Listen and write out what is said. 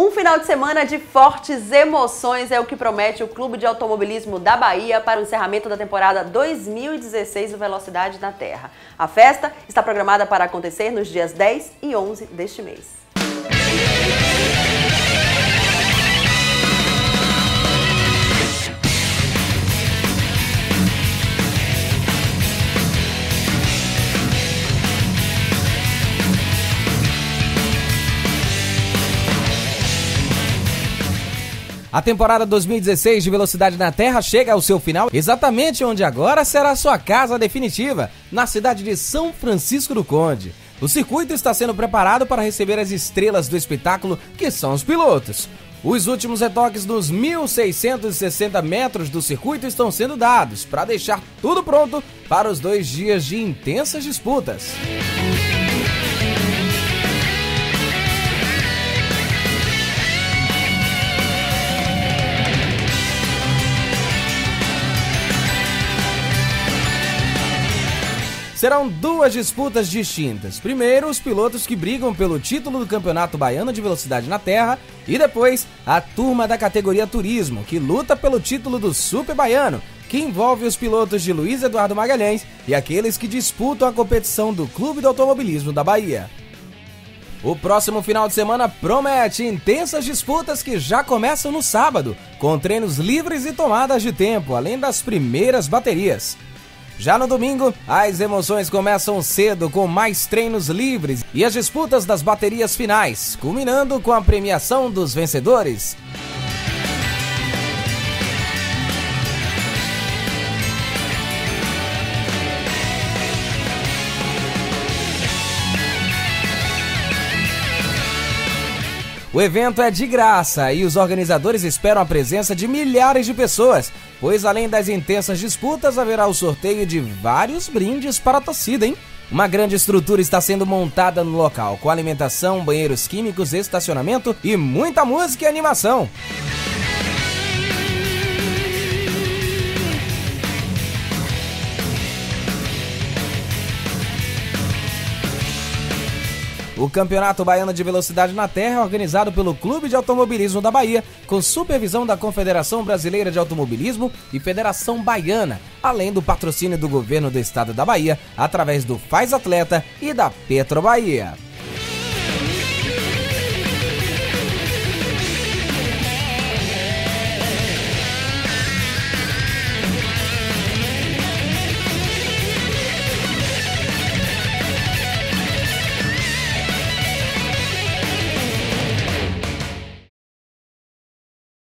Um final de semana de fortes emoções é o que promete o Clube de Automobilismo da Bahia para o encerramento da temporada 2016 do Velocidade na Terra. A festa está programada para acontecer nos dias 10 e 11 deste mês. A temporada 2016 de Velocidade na Terra chega ao seu final, exatamente onde agora será sua casa definitiva, na cidade de São Francisco do Conde. O circuito está sendo preparado para receber as estrelas do espetáculo, que são os pilotos. Os últimos retoques dos 1.660 metros do circuito estão sendo dados, para deixar tudo pronto para os 2 dias de intensas disputas. Serão 2 disputas distintas. Primeiro, os pilotos que brigam pelo título do Campeonato Baiano de Velocidade na Terra e depois a turma da categoria Turismo, que luta pelo título do Super Baiano, que envolve os pilotos de Luiz Eduardo Magalhães e aqueles que disputam a competição do Clube de Automobilismo da Bahia. O próximo final de semana promete intensas disputas que já começam no sábado, com treinos livres e tomadas de tempo, além das primeiras baterias. Já no domingo, as emoções começam cedo com mais treinos livres e as disputas das baterias finais, culminando com a premiação dos vencedores. O evento é de graça e os organizadores esperam a presença de milhares de pessoas, pois além das intensas disputas, haverá o sorteio de vários brindes para a torcida, hein? Uma grande estrutura está sendo montada no local, com alimentação, banheiros químicos, estacionamento e muita música e animação. O Campeonato Baiano de Velocidade na Terra é organizado pelo Clube de Automobilismo da Bahia, com supervisão da Confederação Brasileira de Automobilismo e Federação Baiana, além do patrocínio do governo do estado da Bahia, através do Faz Atleta e da Petro Bahia.